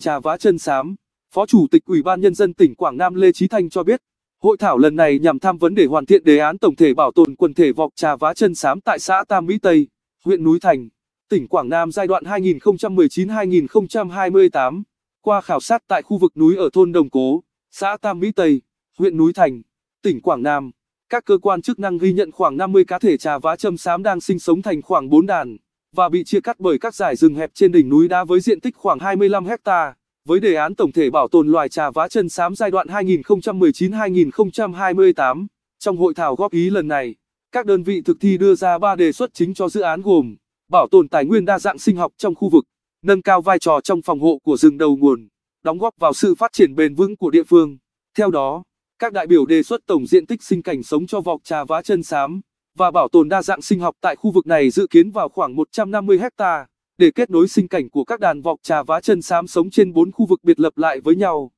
Chà vá chân xám, Phó Chủ tịch Ủy ban Nhân dân tỉnh Quảng Nam Lê Chí Thanh cho biết, hội thảo lần này nhằm tham vấn để hoàn thiện đề án tổng thể bảo tồn quần thể vọc chà vá chân xám tại xã Tam Mỹ Tây, huyện Núi Thành, tỉnh Quảng Nam giai đoạn 2019-2028. Qua khảo sát tại khu vực núi ở thôn Đồng Cố, xã Tam Mỹ Tây, huyện Núi Thành, tỉnh Quảng Nam, các cơ quan chức năng ghi nhận khoảng 50 cá thể chà vá chân xám đang sinh sống thành khoảng 4 đàn và bị chia cắt bởi các dải rừng hẹp trên đỉnh núi đá với diện tích khoảng 25 hecta. Với đề án tổng thể bảo tồn loài chà vá chân xám giai đoạn 2019-2028, trong hội thảo góp ý lần này, các đơn vị thực thi đưa ra 3 đề xuất chính cho dự án gồm bảo tồn tài nguyên đa dạng sinh học trong khu vực, nâng cao vai trò trong phòng hộ của rừng đầu nguồn, đóng góp vào sự phát triển bền vững của địa phương. Theo đó, các đại biểu đề xuất tổng diện tích sinh cảnh sống cho vọc chà vá chân xám và bảo tồn đa dạng sinh học tại khu vực này dự kiến vào khoảng 150 hecta để kết nối sinh cảnh của các đàn vọc chà vá chân xám sống trên 4 khu vực biệt lập lại với nhau.